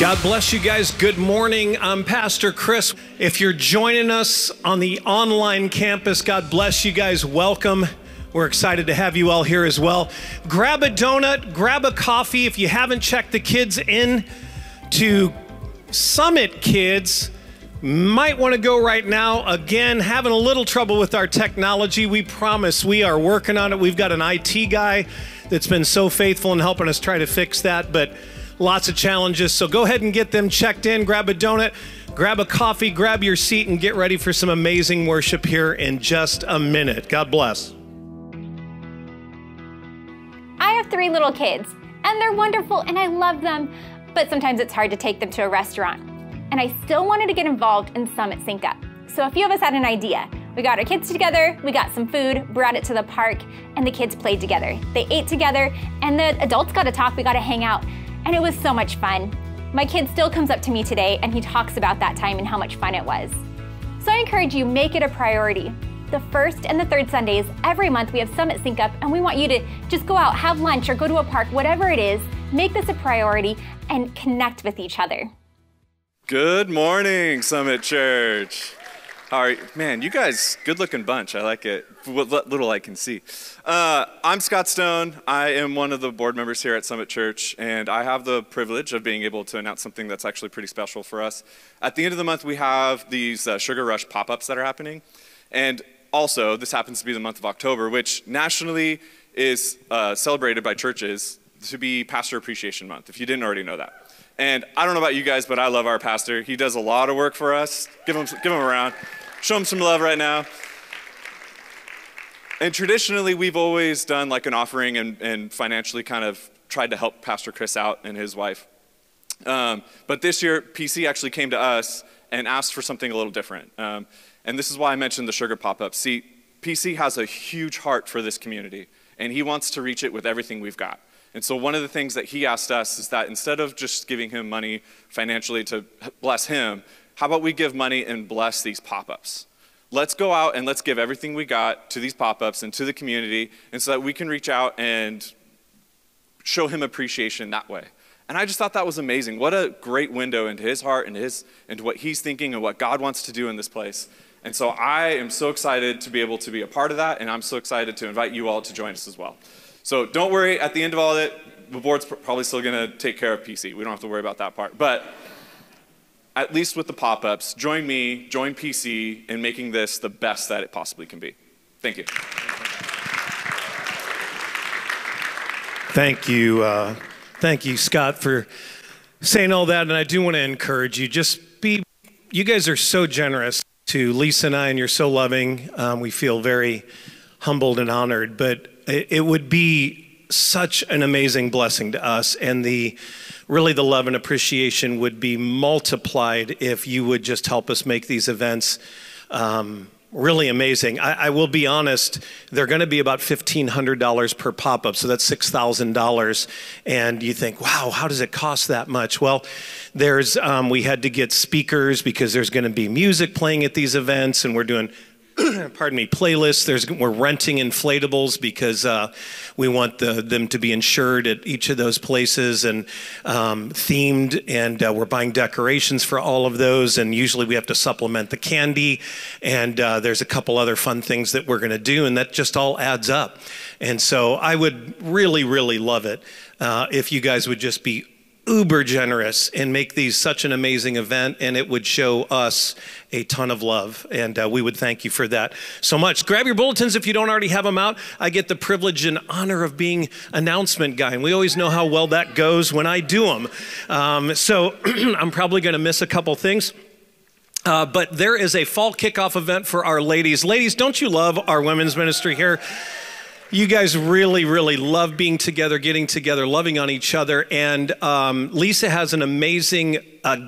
God bless you guys. Good morning. I'm Pastor Chris. If you're joining us on the online campus, God bless you guys. Welcome. We're excited to have you all here as well. Grab a donut, grab a coffee. If you haven't checked the kids in to Summit Kids, might want to go right now. Again, having a little trouble with our technology. We promise we are working on it. We've got an IT guy that's been so faithful in helping us try to fix that, but lots of challenges, so go ahead and get them checked in. Grab a donut, grab a coffee, grab your seat, and get ready for some amazing worship here in just a minute. God bless. I have three little kids, and they're wonderful, and I love them, but sometimes it's hard to take them to a restaurant. And I still wanted to get involved in Summit Sync Up, so a few of us had an idea. We got our kids together, we got some food, brought it to the park, and the kids played together. They ate together, and the adults got to talk, we got to hang out. And it was so much fun. My kid still comes up to me today and he talks about that time and how much fun it was. So I encourage you, make it a priority. The first and the third Sundays every month we have Summit Sync Up, and we want you to just go out, have lunch, or go to a park, whatever it is, make this a priority and connect with each other. Good morning, Summit Church. All right, man, you guys, good looking bunch. I like it, what little I can see. I'm Scott Stone. I am one of the board members here at Summit Church, and I have the privilege of being able to announce something that's actually pretty special for us. At the end of the month, we have these Sugar Rush pop-ups that are happening. And also, this happens to be the month of October, which nationally is celebrated by churches to be Pastor Appreciation Month, if you didn't already know that. And I don't know about you guys, but I love our pastor. He does a lot of work for us. Give him a round. Show him some love right now. And traditionally, we've always done like an offering and financially kind of tried to help Pastor Chris out and his wife. But this year, PC actually came to us and asked for something a little different. And this is why I mentioned the sugar pop-up. See, PC has a huge heart for this community, and he wants to reach it with everything we've got. And so one of the things that he asked us is that instead of just giving him money financially to bless him, how about we give money and bless these pop-ups? Let's go out and let's give everything we got to these pop-ups and to the community, and so that we can reach out and show him appreciation that way. And I just thought that was amazing. What a great window into his heart and into what he's thinking and what God wants to do in this place. And so I am so excited to be able to be a part of that, and I'm so excited to invite you all to join us as well. So don't worry, at the end of all of it, the board's probably still gonna take care of PC. We don't have to worry about that part. But at least with the pop-ups, join me, join PC in making this the best that it possibly can be. Thank you. Thank you, Scott, for saying all that. And I do wanna encourage you, you guys are so generous to Lisa and I, and you're so loving. We feel very humbled and honored, but it would be such an amazing blessing to us, and really the love and appreciation would be multiplied if you would just help us make these events really amazing. I will be honest, they're gonna be about $1,500 per pop-up, so that's $6,000. And you think, wow, how does it cost that much? Well, we had to get speakers because there's gonna be music playing at these events, and we're doing pardon me, playlists. We're renting inflatables because we want them to be insured at each of those places, and themed, and we're buying decorations for all of those, and usually we have to supplement the candy, and there's a couple other fun things that we're gonna do, and that just all adds up. And so I would really, really love it if you guys would just be uber generous and make these such an amazing event, and it would show us a ton of love, and we would thank you for that so much. Grab your bulletins if you don't already have them out. I get the privilege and honor of being announcement guy, and we always know how well that goes when I do them. So I'm probably gonna miss a couple things. But there is a fall kickoff event for our ladies. Ladies, don't you love our women's ministry here? You guys really, really love being together, getting together, loving on each other. And Lisa has an amazing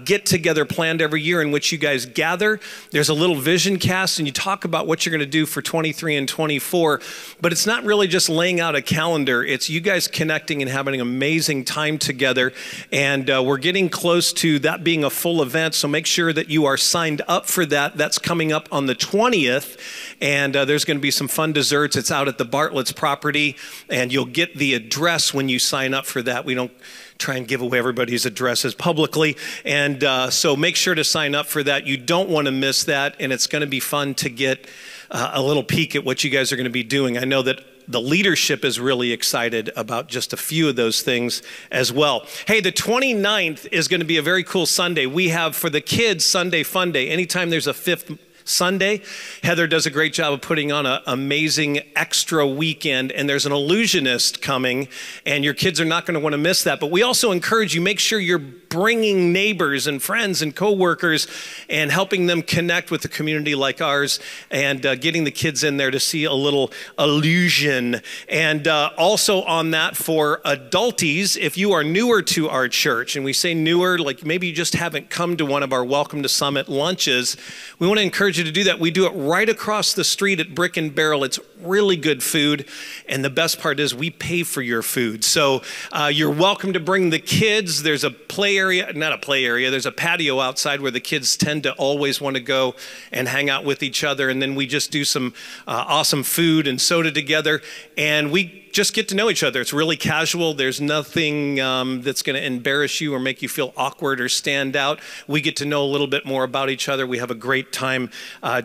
get-together planned every year in which you guys gather. There's a little vision cast, and you talk about what you're going to do for 23 and 24. But it's not really just laying out a calendar. It's you guys connecting and having an amazing time together. And we're getting close to that being a full event, so make sure that you are signed up for that. That's coming up on the 20th. And there's going to be some fun desserts. It's out at the Bartlett's property, and you'll get the address when you sign up for that. We don't try and give away everybody's addresses publicly. And so make sure to sign up for that. You don't want to miss that. And it's going to be fun to get a little peek at what you guys are going to be doing. I know that the leadership is really excited about just a few of those things as well. Hey, the 29th is going to be a very cool Sunday. We have for the kids Sunday Fun Day. Anytime there's a fifth Sunday, Heather does a great job of putting on an amazing extra weekend, and there's an illusionist coming, and your kids are not going to want to miss that. But we also encourage you, make sure you're bringing neighbors and friends and coworkers and helping them connect with a community like ours, and getting the kids in there to see a little illusion. And also on that, for adulties, if you are newer to our church, and we say newer, like maybe you just haven't come to one of our Welcome to Summit lunches, we want to encourage you to do that. We do it right across the street at Brick and Barrel. It's really good food, and the best part is we pay for your food. So you're welcome to bring the kids. There's a play area, not a play area, there's a patio outside where the kids tend to always want to go and hang out with each other, and then we just do some awesome food and soda together, and we just get to know each other. It's really casual. There's nothing that's going to embarrass you or make you feel awkward or stand out. We get to know a little bit more about each other. We have a great time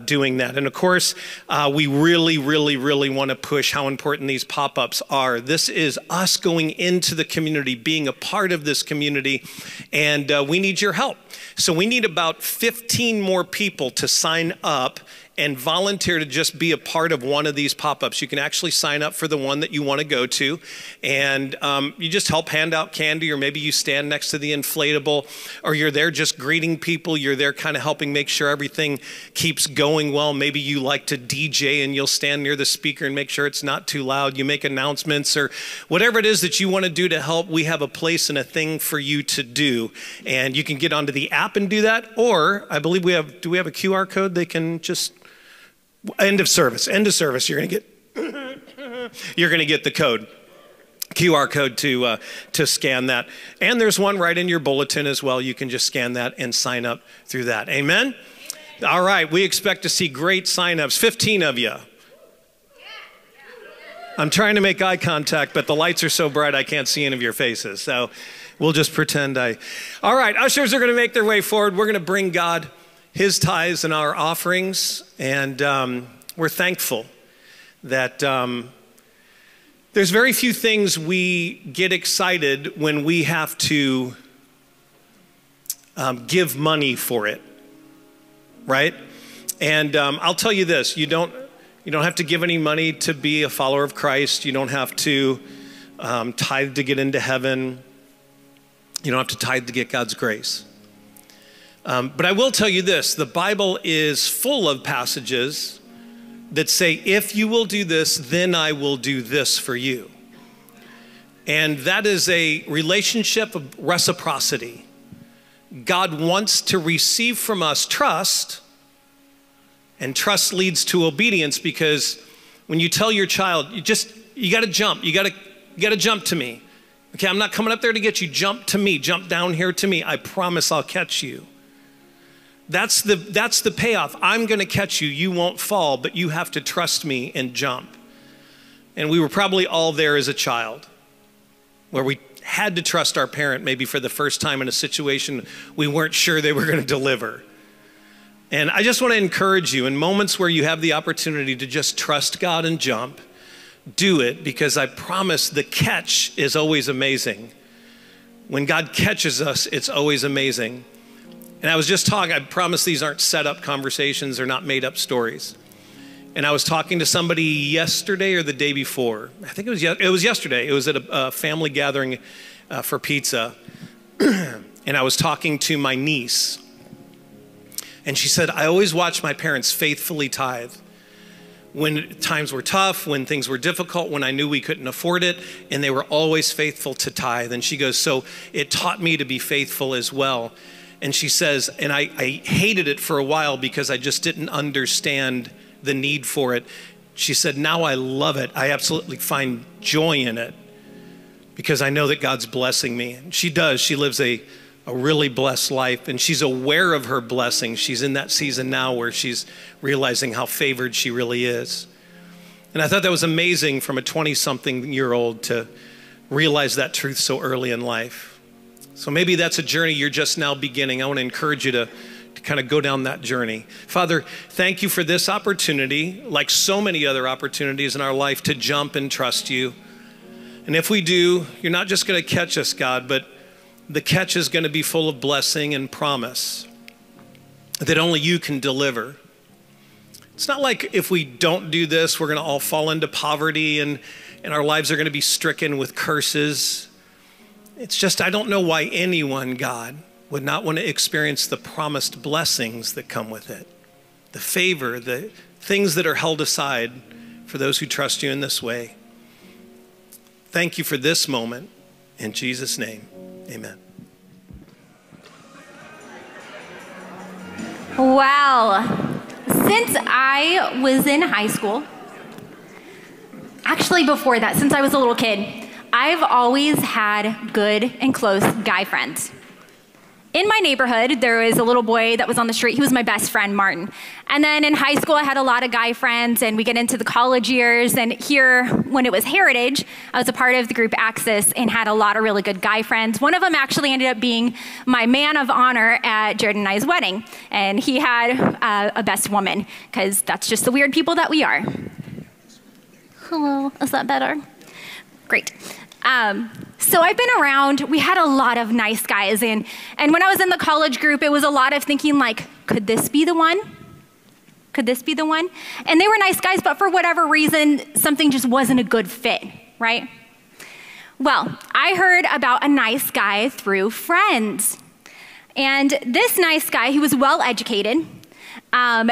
doing that. And of course, we really want to push how important these pop-ups are. This is us going into the community, being a part of this community, and we need your help. So we need about 15 more people to sign up and volunteer to just be a part of one of these pop-ups. You can actually sign up for the one that you want to go to, and you just help hand out candy, or maybe you stand next to the inflatable, or you're there just greeting people. You're there kind of helping make sure everything keeps going well. Maybe you like to DJ, and you'll stand near the speaker and make sure it's not too loud. You make announcements, or whatever it is that you want to do to help. We have a place and a thing for you to do, and you can get onto the app and do that, or I believe we have, do we have a QR code they can just... End of service, you're going to get, you're going to get the code, QR code to scan that. And there's one right in your bulletin as well. You can just scan that and sign up through that. Amen? Amen. All right. We expect to see great signups. 15 of you. I'm trying to make eye contact, but the lights are so bright I can't see any of your faces. So we'll just pretend I, all right. Ushers are going to make their way forward. We're going to bring God His tithes and our offerings, and we're thankful that there's very few things we get excited when we have to give money for it, right? And I'll tell you this, you don't have to give any money to be a follower of Christ. You don't have to tithe to get into heaven. You don't have to tithe to get God's grace. But I will tell you this, the Bible is full of passages that say, if you will do this, then I will do this for you. And that is a relationship of reciprocity. God wants to receive from us trust, and trust leads to obedience, because when you tell your child, you got to jump, you got to jump to me. Okay, I'm not coming up there to get you, jump to me, jump down here to me, I promise I'll catch you. That's the payoff. I'm going to catch you. You won't fall, but you have to trust me and jump. And we were probably all there as a child where we had to trust our parent maybe for the first time in a situation we weren't sure they were going to deliver. And I just want to encourage you, in moments where you have the opportunity to just trust God and jump, do it, because I promise the catch is always amazing. When God catches us, it's always amazing. And I was just talking, I promise these aren't set up conversations, they're not made up stories. And I was talking to somebody yesterday or the day before. I think it was yesterday. It was at a family gathering for pizza. And I was talking to my niece. And she said, I always watched my parents faithfully tithe. When times were tough, when things were difficult, when I knew we couldn't afford it, and they were always faithful to tithe. And she goes, so it taught me to be faithful as well. And she says, and I hated it for a while because I just didn't understand the need for it. She said, now I love it. I absolutely find joy in it because I know that God's blessing me. And she does. She lives a really blessed life, and she's aware of her blessing. She's in that season now where she's realizing how favored she really is. And I thought that was amazing from a 20-something-year-old to realize that truth so early in life. So maybe that's a journey you're just now beginning. I want to encourage you to kind of go down that journey. Father, thank you for this opportunity, like so many other opportunities in our life, to jump and trust you. And if we do, you're not just going to catch us, God, but the catch is going to be full of blessing and promise that only you can deliver. It's not like if we don't do this, we're going to all fall into poverty and our lives are going to be stricken with curses. It's just, I don't know why anyone, God, would not want to experience the promised blessings that come with it, the favor, the things that are held aside for those who trust you in this way. Thank you for this moment. In Jesus' name, amen. Wow. Since I was in high school, actually before that, since I was a little kid, I've always had good and close guy friends. In my neighborhood, there was a little boy that was on the street. He was my best friend, Martin. And then in high school, I had a lot of guy friends, and we get into the college years. And here, when it was Heritage, I was a part of the group Axis and had a lot of really good guy friends. One of them actually ended up being my man of honor at Jordan and I's wedding. And he had a best woman, because that's just the weird people that we are. Hello, is that better? Great. So I've been around, we had a lot of nice guys, and when I was in the college group, it was a lot of thinking like, could this be the one? Could this be the one? And they were nice guys, but for whatever reason, something just wasn't a good fit, right? Well, I heard about a nice guy through friends. And this nice guy, he was well-educated.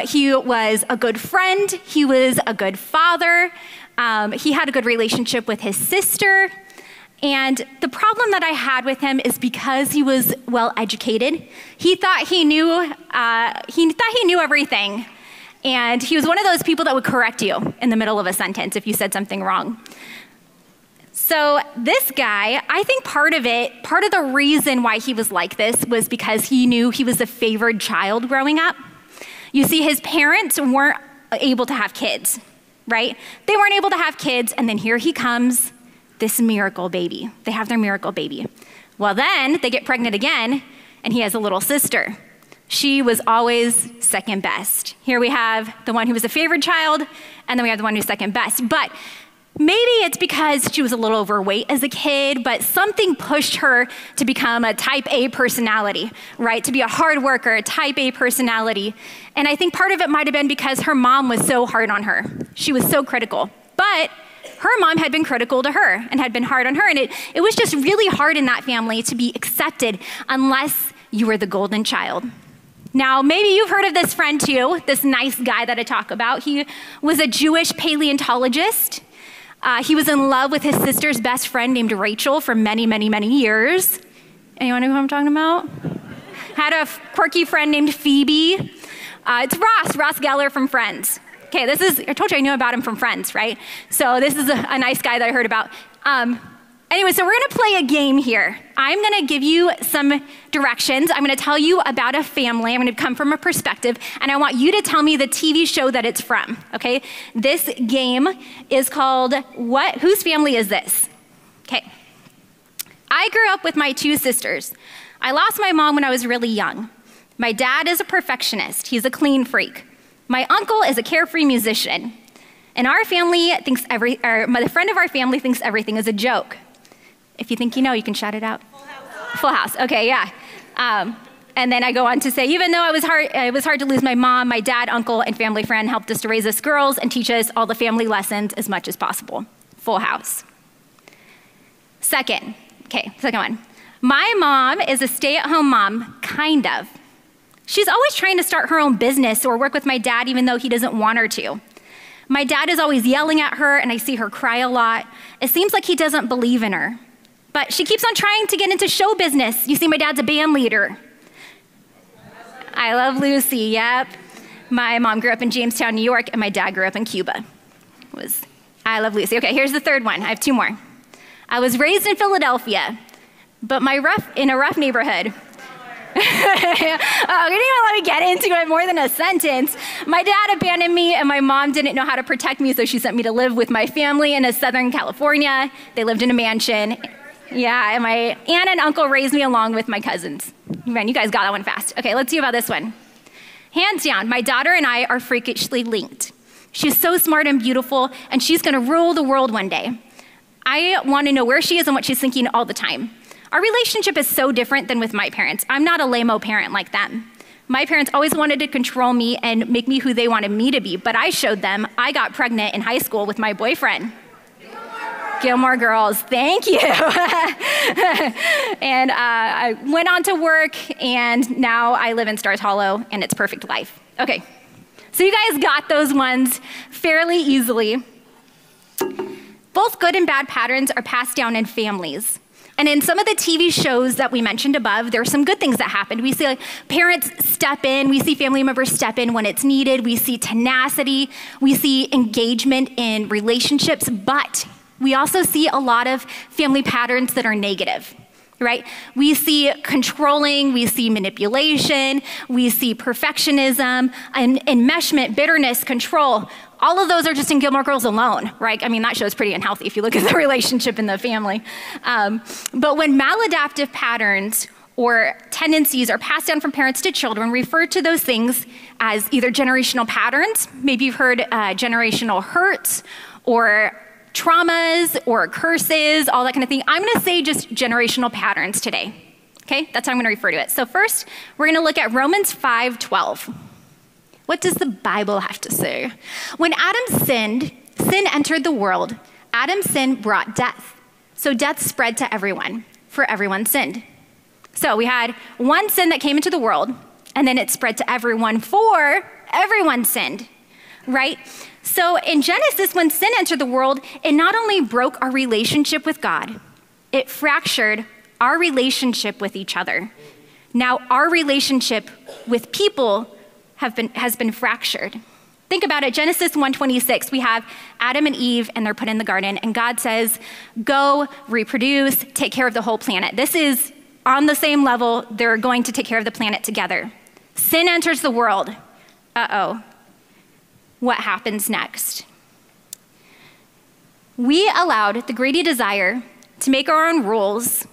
He was a good friend. He was a good father. He had a good relationship with his sister. And the problem that I had with him is because he was well-educated, he thought he knew everything. And he was one of those people that would correct you in the middle of a sentence if you said something wrong. So this guy, I think part of the reason why he was like this was because he knew he was a favored child growing up. You see, his parents weren't able to have kids, right? They weren't able to have kids, and then here he comes, this miracle baby. They have their miracle baby. Well, then they get pregnant again, and he has a little sister. She was always second best. Here we have the one who was a favored child, and then we have the one who's second best. But maybe it's because she was a little overweight as a kid, but something pushed her to become a type A personality, right? To be a hard worker, a type A personality. And I think part of it might have been because her mom was so hard on her. She was so critical. But her mom had been critical to her and had been hard on her, and it was just really hard in that family to be accepted unless you were the golden child. Now, maybe you've heard of this friend too, this nice guy that I talk about. He was a Jewish paleontologist. He was in love with his sister's best friend named Rachel for many, many, many years. Anyone know who I'm talking about? Had a quirky friend named Phoebe. It's Ross Geller from Friends. Okay, I told you I knew about him from Friends, right? So this is a nice guy that I heard about. Anyway, so we're gonna play a game here. I'm gonna give you some directions. I'm gonna tell you about a family. I'm gonna come from a perspective, and I want you to tell me the TV show that it's from, okay? This game is called Whose Family Is This? Okay. I grew up with my two sisters. I lost my mom when I was really young. My dad is a perfectionist. He's a clean freak. My uncle is a carefree musician, and the friend of our family thinks everything is a joke. If you think you know, you can shout it out. Full House. Okay, yeah. And then I go on to say, even though it was hard to lose my mom, my dad, uncle, and family friend helped us to raise us girls and teach us all the family lessons as much as possible. Full House. Second one. My mom is a stay-at-home mom, kind of. She's always trying to start her own business or work with my dad, even though he doesn't want her to. My dad is always yelling at her, and I see her cry a lot. It seems like he doesn't believe in her. But she keeps on trying to get into show business. You see, my dad's a band leader. I Love Lucy, yep. My mom grew up in Jamestown, New York, and my dad grew up in Cuba. It was I Love Lucy. Okay, here's the third one. I have two more. I was raised in Philadelphia, but in a rough neighborhood. You didn't even let me get into it more than a sentence. My dad abandoned me, and my mom didn't know how to protect me, so she sent me to live with my family in Southern California. They lived in a mansion. Yeah, and my aunt and uncle raised me along with my cousins. Man, you guys got that one fast. Okay, let's see about this one. Hands down, my daughter and I are freakishly linked. She's so smart and beautiful, and she's gonna rule the world one day. I wanna know where she is and what she's thinking all the time. Our relationship is so different than with my parents. I'm not a lame-o parent like them. My parents always wanted to control me and make me who they wanted me to be, but I showed them. I got pregnant in high school with my boyfriend. Gilmore Girls, thank you. And I went on to work, and now I live in Stars Hollow, and it's perfect life. Okay, so you guys got those ones fairly easily. Both good and bad patterns are passed down in families. And in some of the TV shows that we mentioned above, there are some good things that happened. We see parents step in, we see family members step in when it's needed, we see tenacity, we see engagement in relationships, but we also see a lot of family patterns that are negative, right? We see controlling, we see manipulation, we see perfectionism, enmeshment, bitterness, control. All of those are just in Gilmore Girls alone, right? I mean, that show's pretty unhealthy if you look at the relationship in the family. But when maladaptive patterns or tendencies are passed down from parents to children, refer to those things as either generational patterns, maybe you've heard generational hurts, or traumas or curses, all that kind of thing. I'm gonna say just generational patterns today, okay? That's how I'm gonna refer to it. So first, we're gonna look at Romans 5:12. What does the Bible have to say? When Adam sinned, sin entered the world. Adam's sin brought death. So death spread to everyone, for everyone sinned. So we had one sin that came into the world, and then it spread to everyone, for everyone sinned, right? So in Genesis, when sin entered the world, it not only broke our relationship with God, it fractured our relationship with each other. Now our relationship with people has been fractured. Think about it, Genesis 1:26, we have Adam and Eve and they're put in the garden and God says, go reproduce, take care of the whole planet. This is on the same level, they're going to take care of the planet together. Sin enters the world, uh-oh. What happens next? We allowed the greedy desire to make our own rules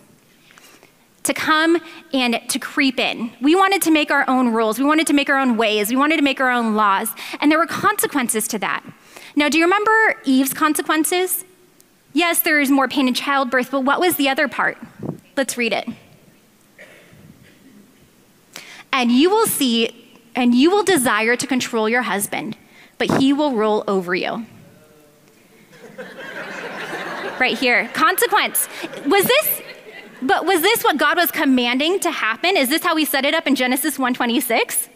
to come and to creep in. We wanted to make our own rules. We wanted to make our own ways. We wanted to make our own laws. And there were consequences to that. Now, do you remember Eve's consequences? Yes, there is more pain in childbirth, but what was the other part? Let's read it. And you will see, and you will desire to control your husband, but he will rule over you. Right here, consequence. Was this what God was commanding to happen? Is this how he set it up in Genesis 1:26?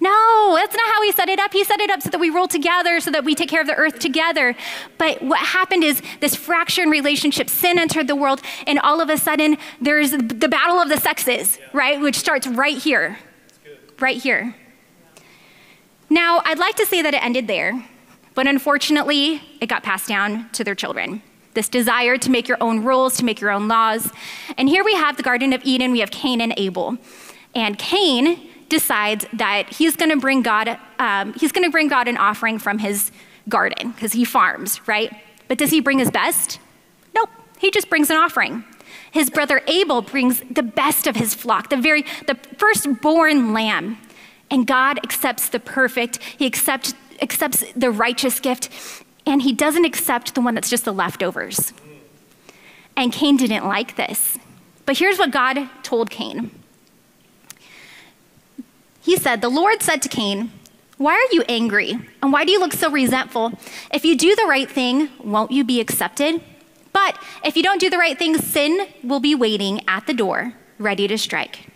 No, that's not how he set it up. He set it up so that we rule together, so that we take care of the earth together. But what happened is this fracture in relationship, sin entered the world, and all of a sudden there's the battle of the sexes, right? Which starts right here, right here. Now, I'd like to say that it ended there, but unfortunately, it got passed down to their children. This desire to make your own rules, to make your own laws. And here we have the Garden of Eden, we have Cain and Abel. And Cain decides that he's gonna bring God an offering from his garden, because he farms, right? But does he bring his best? Nope, he just brings an offering. His brother Abel brings the best of his flock, the firstborn lamb. And God accepts the perfect, he accepts the righteous gift, and he doesn't accept the one that's just the leftovers. And Cain didn't like this. But here's what God told Cain. He said, the Lord said to Cain, why are you angry? And why do you look so resentful? If you do the right thing, won't you be accepted? But if you don't do the right thing, sin will be waiting at the door, ready to strike.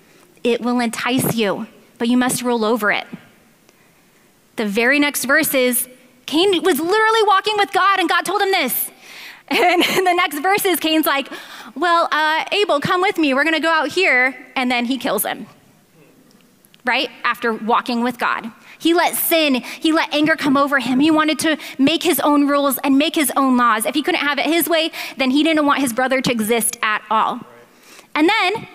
It will entice you, but you must rule over it. The very next verse is, Cain was literally walking with God and God told him this. And in the next verse is, Cain's like, well, Abel, come with me. We're gonna go out here. And then he kills him, right? After walking with God. He let sin, he let anger come over him. He wanted to make his own rules and make his own laws. If he couldn't have it his way, then he didn't want his brother to exist at all. And then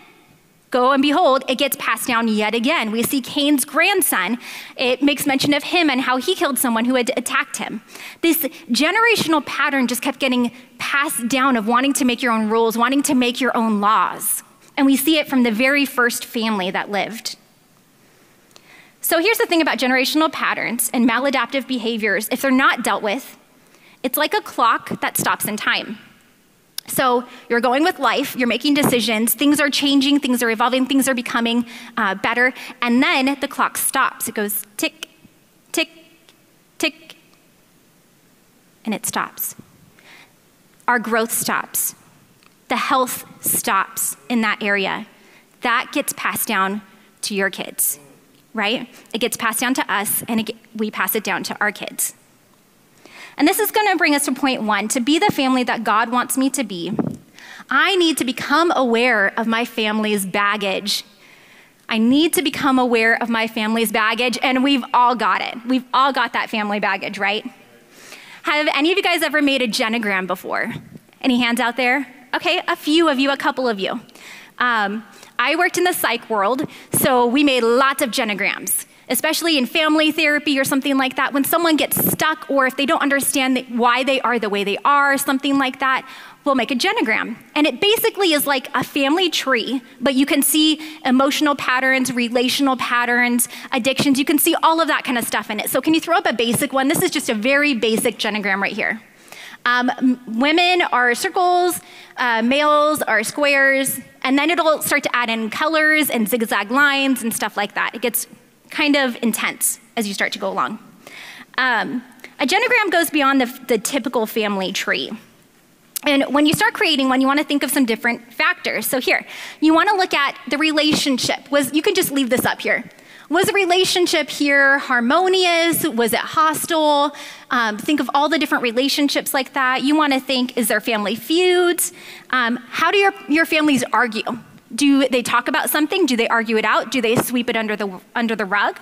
Go and behold, it gets passed down yet again. We see Cain's grandson. It makes mention of him and how he killed someone who had attacked him. This generational pattern just kept getting passed down of wanting to make your own rules, wanting to make your own laws. And we see it from the very first family that lived. So here's the thing about generational patterns and maladaptive behaviors. If they're not dealt with, it's like a clock that stops in time. So you're going with life, you're making decisions, things are changing, things are evolving, things are becoming better, and then the clock stops. It goes tick, tick, tick, and it stops. Our growth stops. The health stops in that area. That gets passed down to your kids, right? It gets passed down to us, and we pass it down to our kids. And this is gonna bring us to point one. To be the family that God wants me to be, I need to become aware of my family's baggage. I need to become aware of my family's baggage, and we've all got it. We've all got that family baggage, right? Have any of you guys ever made a genogram before? Any hands out there? Okay, a few of you, a couple of you. I worked in the psych world, so we made lots of genograms, especially in family therapy or something like that. When someone gets stuck or if they don't understand why they are the way they are, something like that, we'll make a genogram. And it basically is like a family tree, but you can see emotional patterns, relational patterns, addictions. You can see all of that kind of stuff in it. So can you throw up a basic one? This is just a very basic genogram right here. Women are circles, males are squares, and then it'll start to add in colors and zigzag lines and stuff like that. It gets kind of intense as you start to go along. A genogram goes beyond the typical family tree. And when you start creating one, you want to think of some different factors. So here, you want to look at the relationship. You can just leave this up here. Was the relationship here harmonious? Was it hostile? Think of all the different relationships like that. You want to think, is there family feuds? How do your families argue? Do they talk about something? Do they argue it out? Do they sweep it under the rug?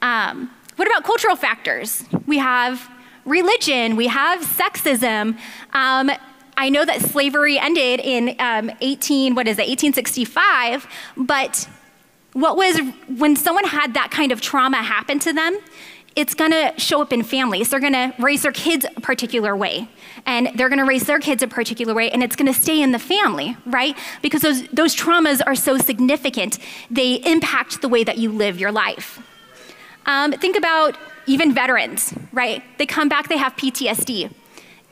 What about cultural factors? We have religion. We have sexism. I know that slavery ended in 1865, but when someone had that kind of trauma happen to them, it's gonna show up in families. They're gonna raise their kids a particular way, and they're gonna raise their kids a particular way, and it's gonna stay in the family, right? Because those traumas are so significant. They impact the way that you live your life. Think about even veterans, right? They come back, they have PTSD.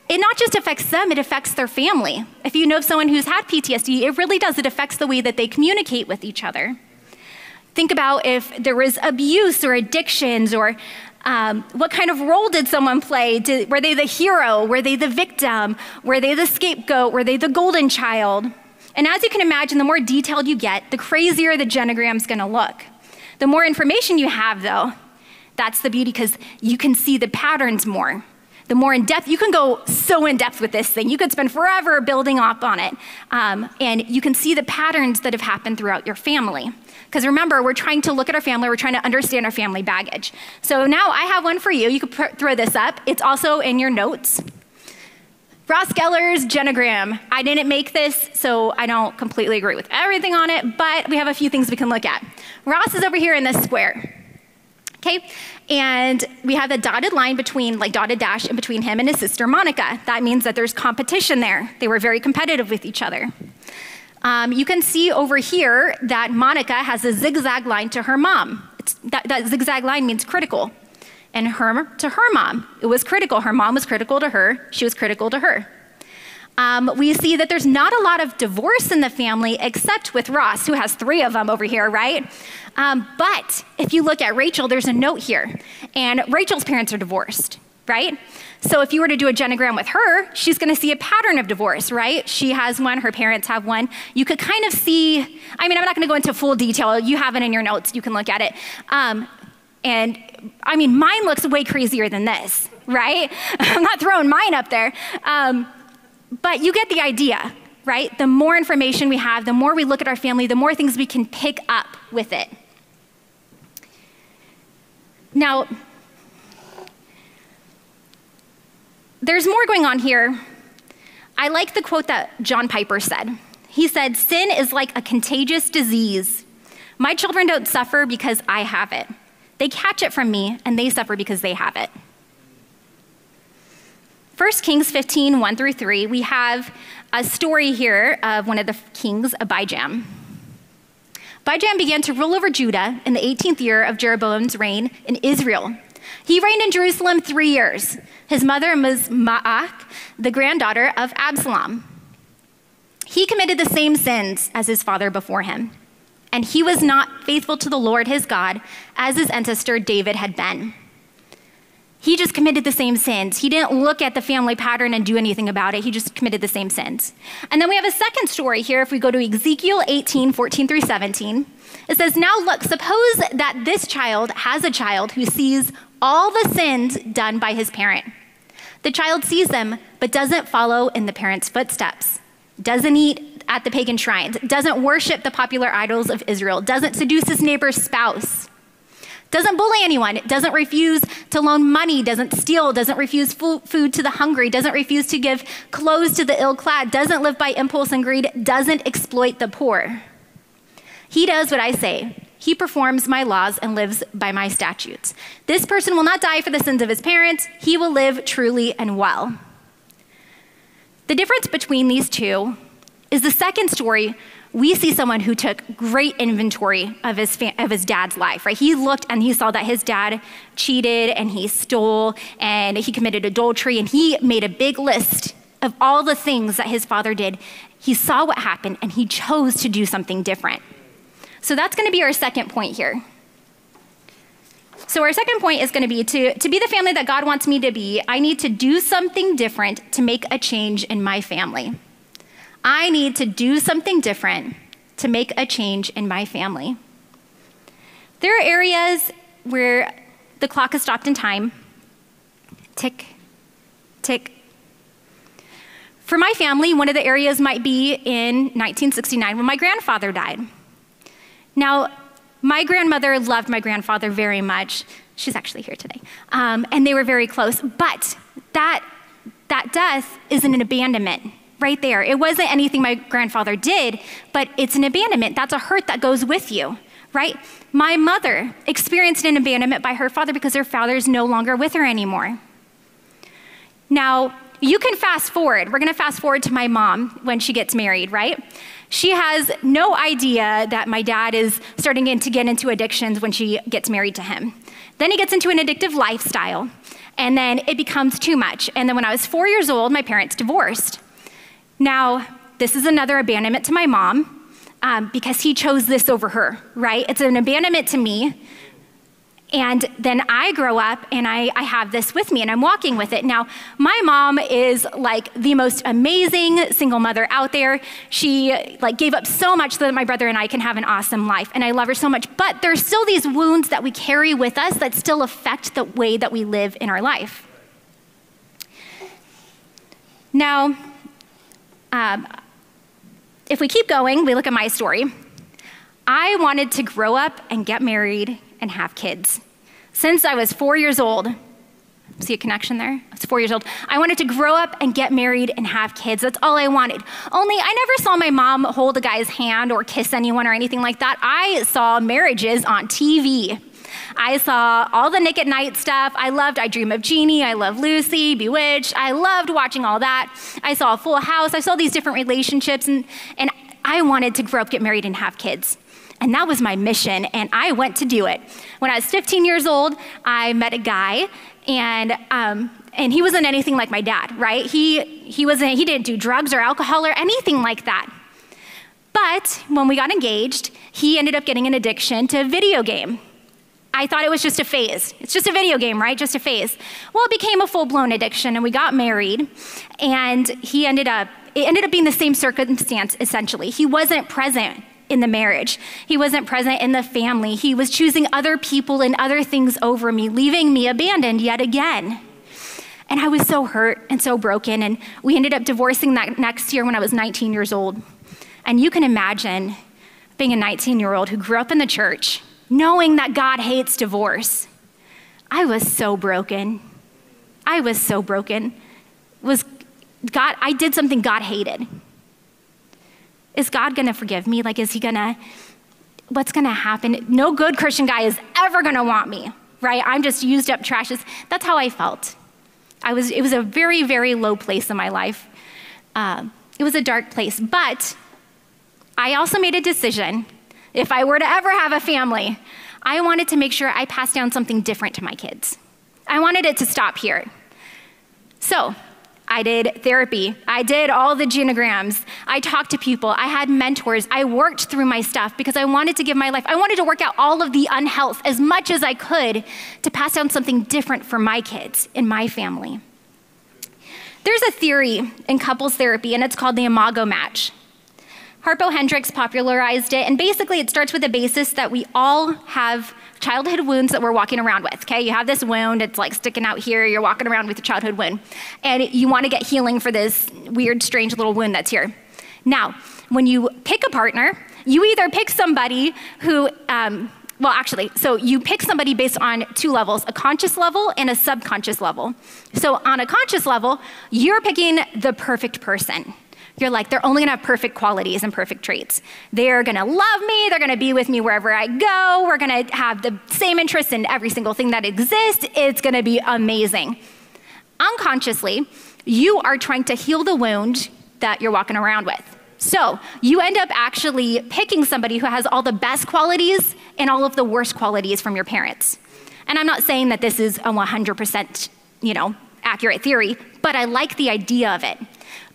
It not just affects them, it affects their family. If you know someone who's had PTSD, it really does. It affects the way that they communicate with each other. Think about if there was abuse or addictions or what kind of role did someone play? Were they the hero? Were they the victim? Were they the scapegoat? Were they the golden child? And as you can imagine, the more detailed you get, the crazier the genogram's gonna look. The more information you have though, that's the beauty because you can see the patterns more. The more in depth, you can go so in depth with this thing. You could spend forever building up on it. And you can see the patterns that have happened throughout your family. Because remember, we're trying to look at our family, we're trying to understand our family baggage. So now I have one for you. You could throw this up. It's also in your notes. Ross Geller's genogram. I didn't make this, so I don't completely agree with everything on it, but we have a few things we can look at. Ross is over here in this square. Okay, and we have a dotted line between, like dotted dash in between him and his sister Monica. That means that there's competition there. They were very competitive with each other. You can see over here that Monica has a zigzag line to her mom. That zigzag line means critical. And to her mom, it was critical. Her mom was critical to her. She was critical to her. We see that there's not a lot of divorce in the family except with Ross, who has three of them over here, right? But if you look at Rachel, there's a note here. And Rachel's parents are divorced, right? So if you were to do a genogram with her, she's gonna see a pattern of divorce, right? She has one, her parents have one. You could kind of see, I mean, I'm not gonna go into full detail. You have it in your notes, you can look at it. And I mean, mine looks way crazier than this, right? I'm not throwing mine up there. But you get the idea, right? The more information we have, the more we look at our family, the more things we can pick up with it. Now, there's more going on here. I like the quote that John Piper said. He said, sin is like a contagious disease. My children don't suffer because I have it. They catch it from me, and they suffer because they have it. 1 Kings 15, 1-3, we have a story here of one of the kings, Abijam. Abijam began to rule over Judah in the 18th year of Jeroboam's reign in Israel. He reigned in Jerusalem 3 years. His mother was Maacah, the granddaughter of Absalom. He committed the same sins as his father before him, and he was not faithful to the Lord his God as his ancestor David had been. He just committed the same sins. He didn't look at the family pattern and do anything about it. He just committed the same sins. And then we have a second story here. If we go to Ezekiel 18, 14-17, it says, now look, suppose that this child has a child who sees all the sins done by his parent. The child sees them, but doesn't follow in the parent's footsteps, doesn't eat at the pagan shrines, doesn't worship the popular idols of Israel, doesn't seduce his neighbor's spouse, doesn't bully anyone, doesn't refuse to loan money, doesn't steal, doesn't refuse food to the hungry, doesn't refuse to give clothes to the ill-clad, doesn't live by impulse and greed, doesn't exploit the poor. He does what I say. He performs my laws and lives by my statutes. This person will not die for the sins of his parents. He will live truly and well. The difference between these two is the second story. We see someone who took great inventory of his dad's life, right? He looked and he saw that his dad cheated and he stole and he committed adultery and he made a big list of all the things that his father did. He saw what happened and he chose to do something different. So that's gonna be our second point here. So our second point is gonna be to be the family that God wants me to be, I need to do something different to make a change in my family. I need to do something different to make a change in my family. There are areas where the clock has stopped in time. Tick, tick. For my family, one of the areas might be in 1969 when my grandfather died. Now, my grandmother loved my grandfather very much. She's actually here today. And they were very close, but that death is an abandonment. Right there. It wasn't anything my grandfather did, but it's an abandonment. That's a hurt that goes with you, right? My mother experienced an abandonment by her father because her father's no longer with her anymore. Now, you can fast forward. We're gonna fast forward to my mom when she gets married, right? She has no idea that my dad is starting to get into addictions when she gets married to him. Then he gets into an addictive lifestyle, and then it becomes too much. And then when I was 4 years old, my parents divorced. Now, this is another abandonment to my mom because he chose this over her, right? It's an abandonment to me. And then I grow up and I have this with me and I'm walking with it. Now, my mom is like the most amazing single mother out there. She like gave up so much so that my brother and I can have an awesome life. And I love her so much, but there's still these wounds that we carry with us that still affect the way that we live in our life. Now, if we keep going, we look at my story. I wanted to grow up and get married and have kids. Since I was 4 years old, see a connection there? I was 4 years old. I wanted to grow up and get married and have kids. That's all I wanted. Only I never saw my mom hold a guy's hand or kiss anyone or anything like that. I saw marriages on TV. I saw all the Nick at Night stuff. I loved I Dream of Jeannie, I Love Lucy, Bewitched. I loved watching all that. I saw Full House. I saw these different relationships, and I wanted to grow up, get married, and have kids. And that was my mission, and I went to do it. When I was 15 years old, I met a guy, and he wasn't anything like my dad, right? He didn't do drugs or alcohol or anything like that. But when we got engaged, he ended up getting an addiction to a video game. I thought it was just a phase. It's just a video game, right? Just a phase. Well, it became a full-blown addiction, and we got married, and it ended up being the same circumstance, essentially. He wasn't present in the marriage. He wasn't present in the family. He was choosing other people and other things over me, leaving me abandoned yet again. And I was so hurt and so broken, and we ended up divorcing that next year when I was 19 years old. And you can imagine being a 19-year-old who grew up in the church, knowing that God hates divorce. I was so broken. I was so broken. I did something God hated. Is God gonna forgive me? Like, is he gonna, what's gonna happen? No good Christian guy is ever gonna want me, right? I'm just used up trashes. That's how I felt. It was a very, very low place in my life. It was a dark place, but I also made a decision. If I were to ever have a family, I wanted to make sure I passed down something different to my kids. I wanted it to stop here. So I did therapy. I did all the genograms. I talked to people. I had mentors. I worked through my stuff because I wanted to give my life. I wanted to work out all of the unhealth as much as I could to pass down something different for my kids and my family. There's a theory in couples therapy, and it's called the Imago Match. Harpo Hendricks popularized it, and basically it starts with a basis that we all have childhood wounds that we're walking around with, okay? You have this wound, it's like sticking out here, you're walking around with your childhood wound, and you wanna get healing for this weird, strange little wound that's here. Now, when you pick a partner, you either pick somebody who, so you pick somebody based on two levels, a conscious level and a subconscious level. So on a conscious level, you're picking the perfect person. You're like, they're only gonna have perfect qualities and perfect traits. They're gonna love me, they're gonna be with me wherever I go, we're gonna have the same interests in every single thing that exists, it's gonna be amazing. Unconsciously, you are trying to heal the wound that you're walking around with. So you end up actually picking somebody who has all the best qualities and all of the worst qualities from your parents. And I'm not saying that this is a 100%, accurate theory, but I like the idea of it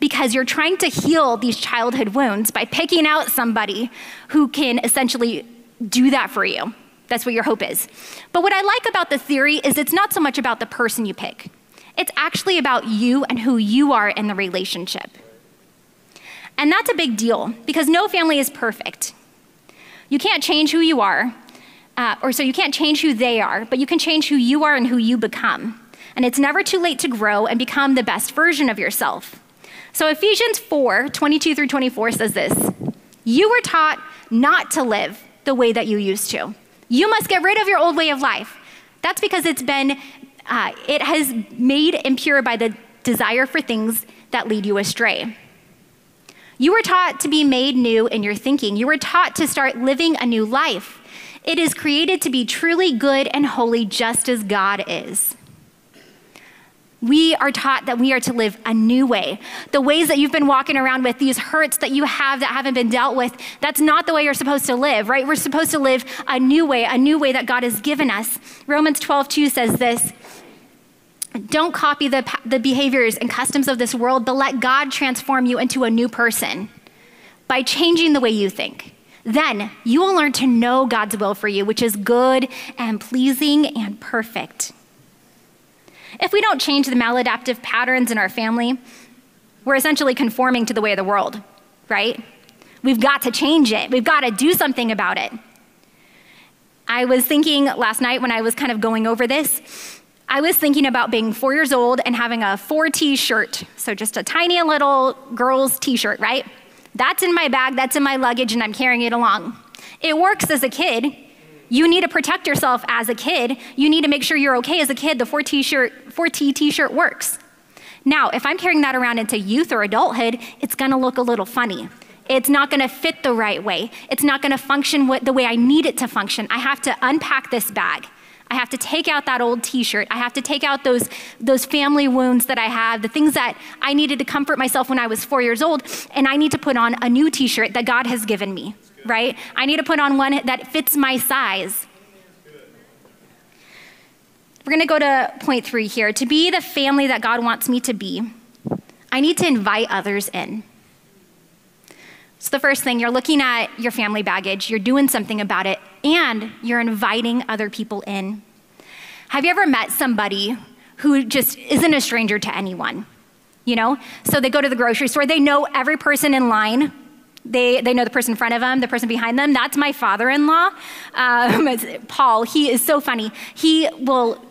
because you're trying to heal these childhood wounds by picking out somebody who can essentially do that for you. That's what your hope is. But what I like about the theory is it's not so much about the person you pick. It's actually about you and who you are in the relationship. And that's a big deal because no family is perfect. You can't change who you are, you can't change who they are, but you can change who you are and who you become. And it's never too late to grow and become the best version of yourself. So Ephesians 4:22-24 says this, "You were taught not to live the way that you used to. You must get rid of your old way of life." That's because it has made impure by the desire for things that lead you astray. You were taught to be made new in your thinking. You were taught to start living a new life. It is created to be truly good and holy just as God is. We are taught that we are to live a new way. The ways that you've been walking around with, these hurts that you have that haven't been dealt with, that's not the way you're supposed to live, right? We're supposed to live a new way that God has given us. Romans 12:2 says this, "Don't copy the behaviors and customs of this world, but let God transform you into a new person by changing the way you think. Then you will learn to know God's will for you, which is good and pleasing and perfect." If we don't change the maladaptive patterns in our family, we're essentially conforming to the way of the world, right? We've got to change it. We've got to do something about it. I was thinking last night when I was kind of going over this, I was thinking about being 4 years old and having a 4T shirt, so just a tiny little girl's t-shirt, right? That's in my bag, that's in my luggage, and I'm carrying it along. It works as a kid. You need to protect yourself as a kid. You need to make sure you're okay as a kid. The 4T t-shirt works. Now, if I'm carrying that around into youth or adulthood, it's gonna look a little funny. It's not gonna fit the right way. It's not gonna function the way I need it to function. I have to unpack this bag. I have to take out that old t-shirt. I have to take out those family wounds that I have, the things that I needed to comfort myself when I was 4 years old, and I need to put on a new t-shirt that God has given me, right? I need to put on one that fits my size. We're gonna go to point 3 here. To be the family that God wants me to be, I need to invite others in. So the first thing, you're looking at your family baggage, you're doing something about it, and you're inviting other people in. Have you ever met somebody who just isn't a stranger to anyone? So they go to the grocery store, they know every person in line. They know the person in front of them, the person behind them. That's my father-in-law, Paul. He is so funny. He will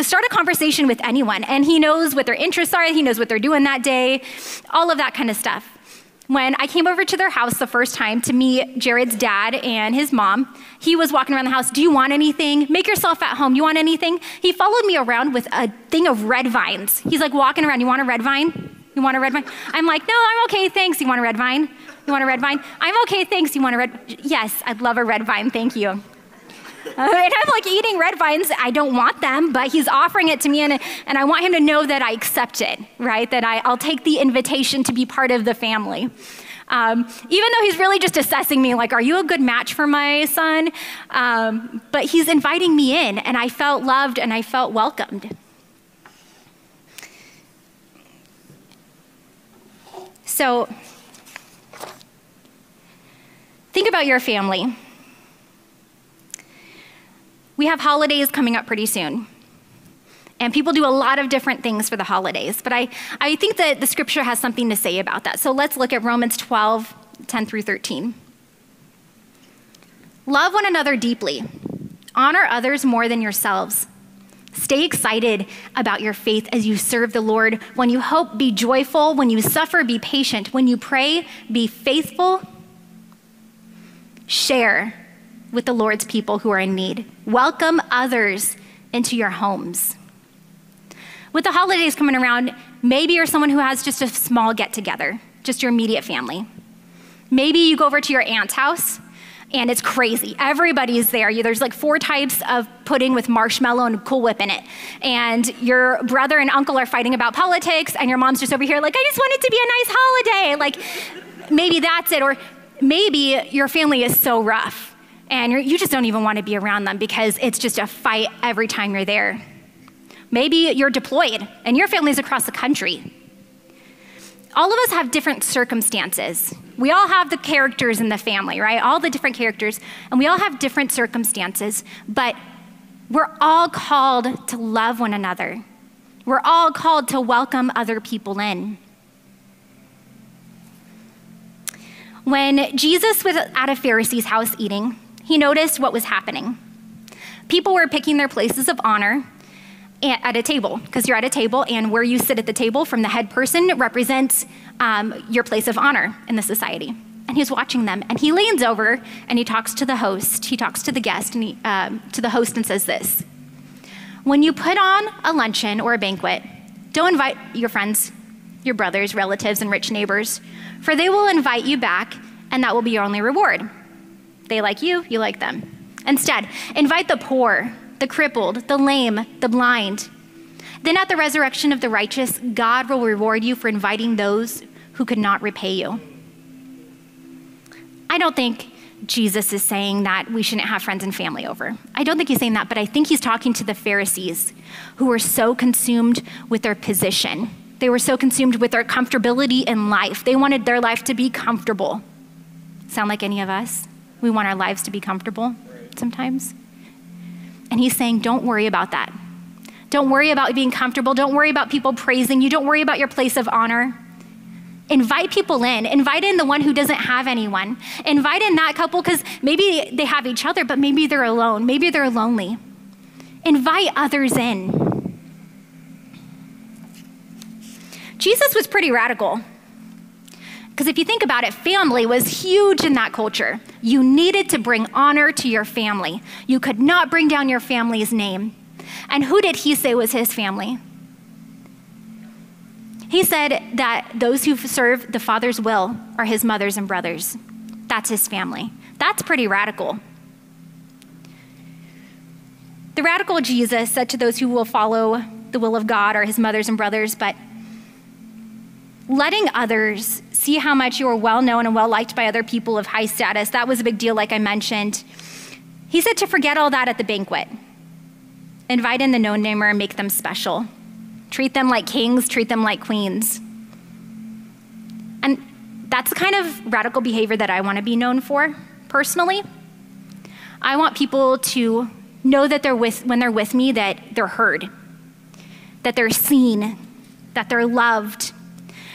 start a conversation with anyone, and he knows what their interests are, he knows what they're doing that day, all of that kind of stuff. When I came over to their house the first time to meet Jared's dad and his mom, he was walking around the house, "Do you want anything? Make yourself at home, you want anything?" He followed me around with a thing of red vines. He's like walking around, "You want a red vine? You want a red wine? I'm like, no, I'm okay, thanks. You want a red wine? You want a red wine? I'm okay, thanks. You want a red? Yes, I'd love a red wine, thank you. And I'm like eating red vines. I don't want them, but he's offering it to me, and I want him to know that I accept it, right? That I'll take the invitation to be part of the family. Even though he's really just assessing me, like, are you a good match for my son? But he's inviting me in, and I felt loved and I felt welcomed. So think about your family. We have holidays coming up pretty soon, and people do a lot of different things for the holidays, but I think that the scripture has something to say about that. So let's look at Romans 12, 10 through 13. Love one another deeply. Honor others more than yourselves. Stay excited about your faith as you serve the Lord. When you hope, be joyful. When you suffer, be patient. When you pray, be faithful. Share with the Lord's people who are in need. Welcome others into your homes. With the holidays coming around, maybe you're someone who has just a small get-together, just your immediate family. Maybe you go over to your aunt's house, and it's crazy. Everybody's there. There's like 4 types of pudding with marshmallow and Cool Whip in it. And your brother and uncle are fighting about politics, and your mom's just over here like, I just want it to be a nice holiday. Like, maybe that's it. Or maybe your family is so rough, and you just don't even want to be around them because it's just a fight every time you're there. Maybe you're deployed and your family's across the country. All of us have different circumstances. We all have the characters in the family, right? All the different characters, and we all have different circumstances, but we're all called to love one another. We're all called to welcome other people in. When Jesus was at a Pharisee's house eating, he noticed what was happening. People were picking their places of honor at a table, because you're at a table, and where you sit at the table from the head person represents your place of honor in the society. And he's watching them, and he leans over, and he talks to the host, he talks to the guest, and to the host, and says this: when you put on a luncheon or a banquet, don't invite your friends, your brothers, relatives, and rich neighbors, for they will invite you back, and that will be your only reward. They like you like them. Instead, invite the poor, the crippled, the lame, the blind. Then at the resurrection of the righteous, God will reward you for inviting those who could not repay you. I don't think Jesus is saying that we shouldn't have friends and family over. I don't think he's saying that, but I think he's talking to the Pharisees who were so consumed with their position. They were so consumed with their comfortability in life. They wanted their life to be comfortable. Sound like any of us? We want our lives to be comfortable sometimes. And he's saying, don't worry about that. Don't worry about being comfortable. Don't worry about people praising you. Don't worry about your place of honor. Invite people in. Invite in the one who doesn't have anyone. Invite in that couple, because maybe they have each other, but maybe they're alone. Maybe they're lonely. Invite others in. Jesus was pretty radical. Because if you think about it, family was huge in that culture. You needed to bring honor to your family. You could not bring down your family's name. And who did he say was his family? He said that those who serve the Father's will are his mothers and brothers. That's his family. That's pretty radical. The radical Jesus said to those who will follow the will of God are his mothers and brothers, but letting others see how much you are well-known and well-liked by other people of high status, that was a big deal, like I mentioned. He said to forget all that at the banquet. Invite in the no-namer and make them special. Treat them like kings, treat them like queens. And that's the kind of radical behavior that I want to be known for, personally. I want people to know that when they're with me, that they're heard, that they're seen, that they're loved,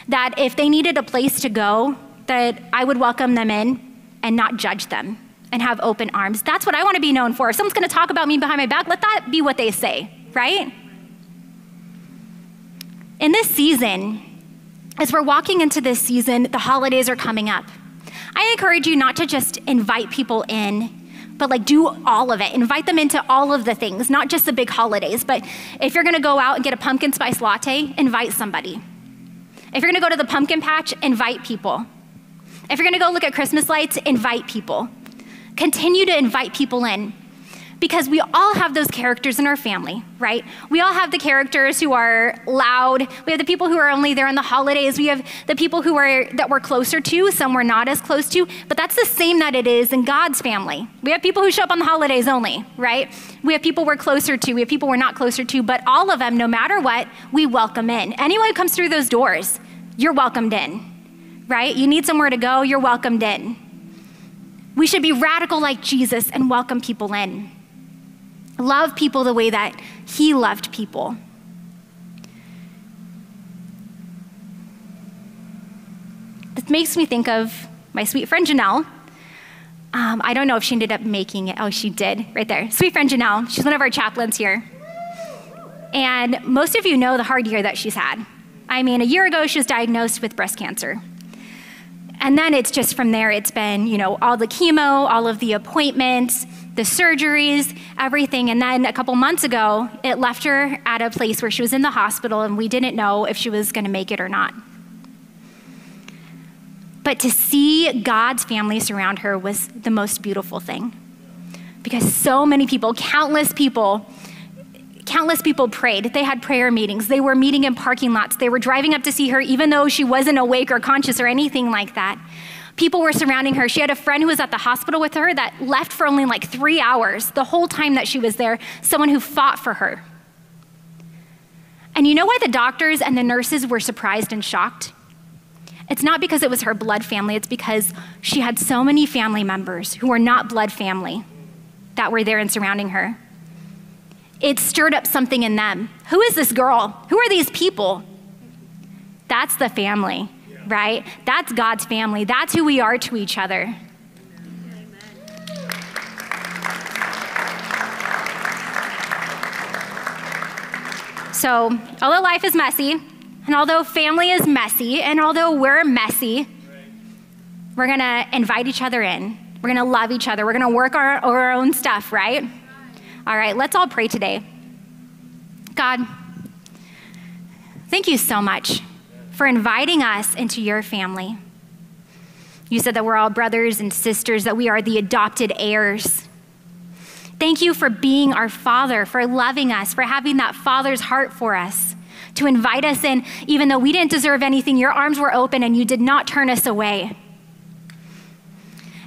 that if they needed a place to go, that I would welcome them in and not judge them and have open arms. That's what I want to be known for. If someone's going to talk about me behind my back, let that be what they say, right? In this season, as we're walking into this season, the holidays are coming up. I encourage you not to just invite people in, but like do all of it. Invite them into all of the things, not just the big holidays, but if you're going to go out and get a pumpkin spice latte, invite somebody. If you're gonna go to the pumpkin patch, invite people. If you're gonna go look at Christmas lights, invite people. Continue to invite people in, because we all have those characters in our family, right? We all have the characters who are loud. We have the people who are only there on the holidays. We have the people who are that we're closer to, some we're not as close to, but that's the same that it is in God's family. We have people who show up on the holidays only, right? We have people we're closer to. We have people we're not closer to, but all of them, no matter what, we welcome in. Anyone who comes through those doors, you're welcomed in, right? You need somewhere to go, you're welcomed in. We should be radical like Jesus and welcome people in. Love people the way that he loved people. This makes me think of my sweet friend Janelle. I don't know if she ended up making it. Oh, she did, right there. Sweet friend Janelle, she's one of our chaplains here. And most of you know the hard year that she's had. I mean, a year ago, she was diagnosed with breast cancer. And then it's just from there, it's been, you know, all the chemo, all of the appointments, the surgeries, everything. And then a couple months ago, it left her at a place where she was in the hospital and we didn't know if she was gonna make it or not. But to see God's family surround her was the most beautiful thing, because so many people, countless people prayed. They had prayer meetings. They were meeting in parking lots. They were driving up to see her even though she wasn't awake or conscious or anything like that. People were surrounding her. She had a friend who was at the hospital with her that left for only like 3 hours the whole time that she was there, someone who fought for her. And you know why the doctors and the nurses were surprised and shocked? It's not because it was her blood family, it's because she had so many family members who were not blood family that were there and surrounding her. It stirred up something in them. Who is this girl? Who are these people? That's the family. Right? That's God's family. That's who we are to each other. Amen. So, although life is messy, and although family is messy, and although we're messy, we're gonna invite each other in. We're gonna love each other. We're gonna work our own stuff, right? All right, let's all pray today. God, thank you so much for inviting us into your family. You said that we're all brothers and sisters, that we are the adopted heirs. Thank you for being our Father, for loving us, for having that Father's heart for us, to invite us in, even though we didn't deserve anything. Your arms were open and you did not turn us away.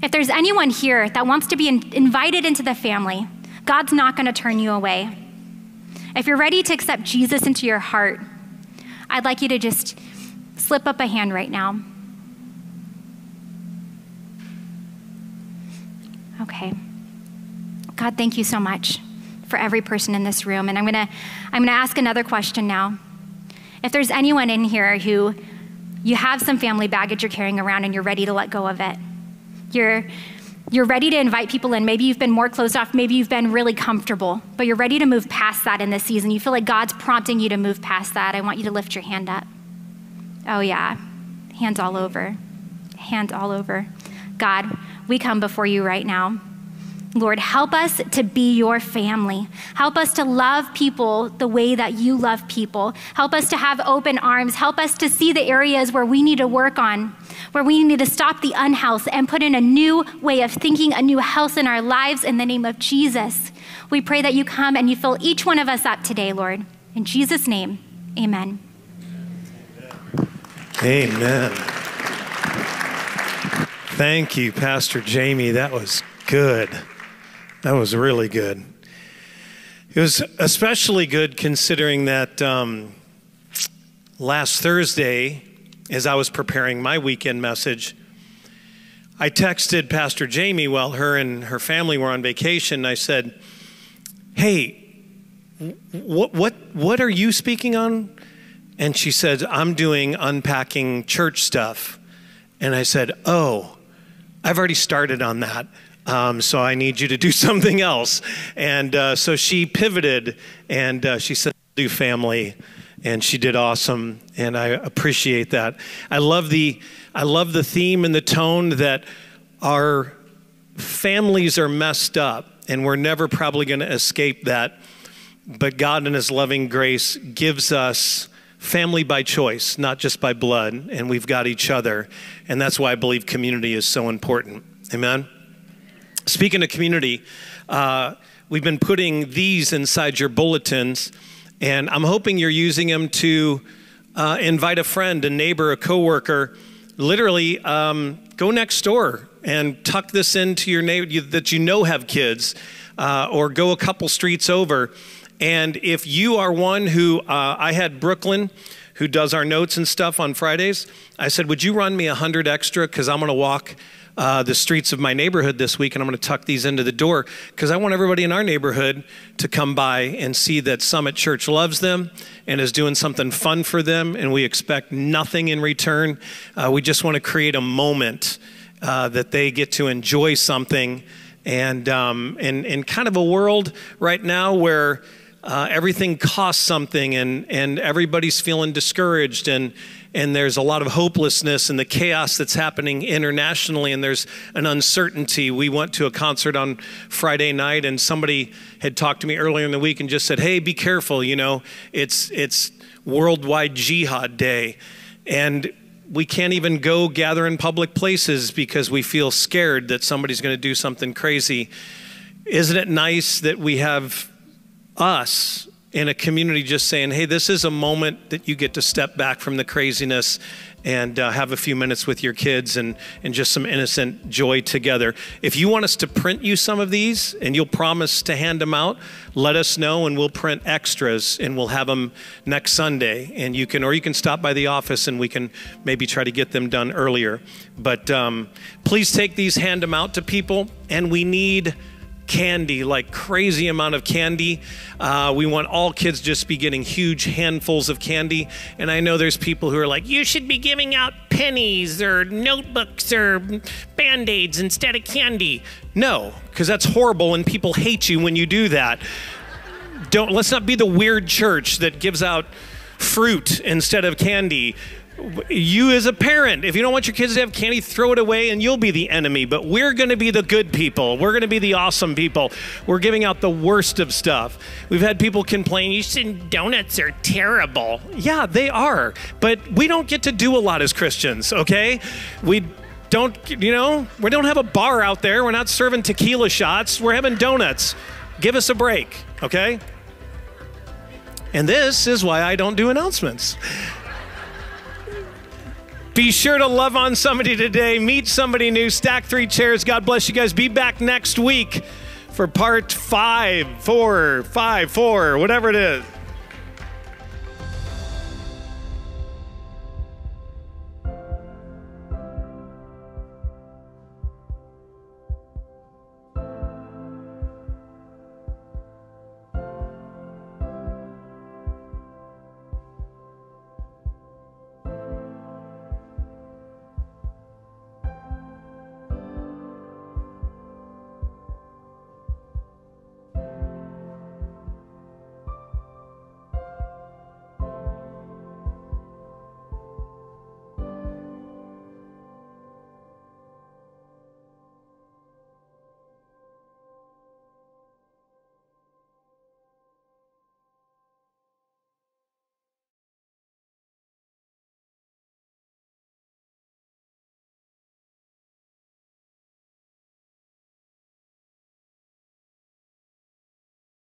If there's anyone here that wants to be invited into the family, God's not gonna turn you away. If you're ready to accept Jesus into your heart, I'd like you to just slip up a hand right now. Okay. God, thank you so much for every person in this room. And I'm gonna ask another question now. If there's anyone in here who you have some family baggage you're carrying around and you're ready to let go of it, you're ready to invite people in. Maybe you've been more closed off, maybe you've been really comfortable, but you're ready to move past that in this season. You feel like God's prompting you to move past that. I want you to lift your hand up. Oh yeah, hands all over, hands all over. God, we come before you right now. Lord, help us to be your family. Help us to love people the way that you love people. Help us to have open arms. Help us to see the areas where we need to work on, where we need to stop the unhealth and put in a new way of thinking, a new health in our lives in the name of Jesus. We pray that you come and you fill each one of us up today, Lord. In Jesus' name, amen. Amen. Thank you, Pastor Jamie. That was good. That was really good. It was especially good considering that last Thursday, as I was preparing my weekend message, I texted Pastor Jamie while her and her family were on vacation. I said, hey, what are you speaking on? And she said, I'm doing unpacking church stuff. And I said, oh, I've already started on that. So I need you to do something else. And so she pivoted and she said, I'll do family. And she did awesome. And I appreciate that. I love the theme and the tone that our families are messed up and we're never probably gonna escape that. But God in his loving grace gives us family by choice, not just by blood, and we've got each other. And that's why I believe community is so important. Amen? Speaking of community, we've been putting these inside your bulletins, and I'm hoping you're using them to invite a friend, a neighbor, a coworker. Literally, go next door and tuck this into your neighbor that you know have kids, or go a couple streets over. And if you are one who, I had Brooklyn, who does our notes and stuff on Fridays, I said, would you run me 100 extra? Because I'm going to walk the streets of my neighborhood this week, and I'm going to tuck these into the door because I want everybody in our neighborhood to come by and see that Summit Church loves them and is doing something fun for them, and we expect nothing in return. We just want to create a moment that they get to enjoy something. And in kind of a world right now where everything costs something, and everybody's feeling discouraged, and there's a lot of hopelessness and the chaos that's happening internationally, and there's an uncertainty. We went to a concert on Friday night, and somebody had talked to me earlier in the week and just said, hey, be careful, you know, it's Worldwide Jihad Day, and we can't even go gather in public places because we feel scared that somebody's going to do something crazy. Isn't it nice that we have us in a community just saying, hey, this is a moment that you get to step back from the craziness and have a few minutes with your kids and just some innocent joy together. If you want us to print you some of these and you'll promise to hand them out, let us know and we'll print extras and we'll have them next Sunday. And you can, or you can stop by the office and we can maybe try to get them done earlier. But please take these, hand them out to people, and we need candy, like crazy amount of candy. We want all kids just be getting huge handfuls of candy. And I know there's people who are like, you should be giving out pennies or notebooks or Band-Aids instead of candy. No, because that's horrible and people hate you when you do that. Don't, let's not be the weird church that gives out fruit instead of candy. You as a parent, if you don't want your kids to have candy, throw it away and you'll be the enemy. But we're going to be the good people. We're going to be the awesome people. We're giving out the worst of stuff. We've had people complain, you said donuts are terrible. Yeah, they are. But we don't get to do a lot as Christians, okay? We don't, you know, we don't have a bar out there. We're not serving tequila shots. We're having donuts. Give us a break, okay? And this is why I don't do announcements. Be sure to love on somebody today. Meet somebody new. Stack 3 chairs. God bless you guys. Be back next week for part 5, 4, 5, 4, whatever it is.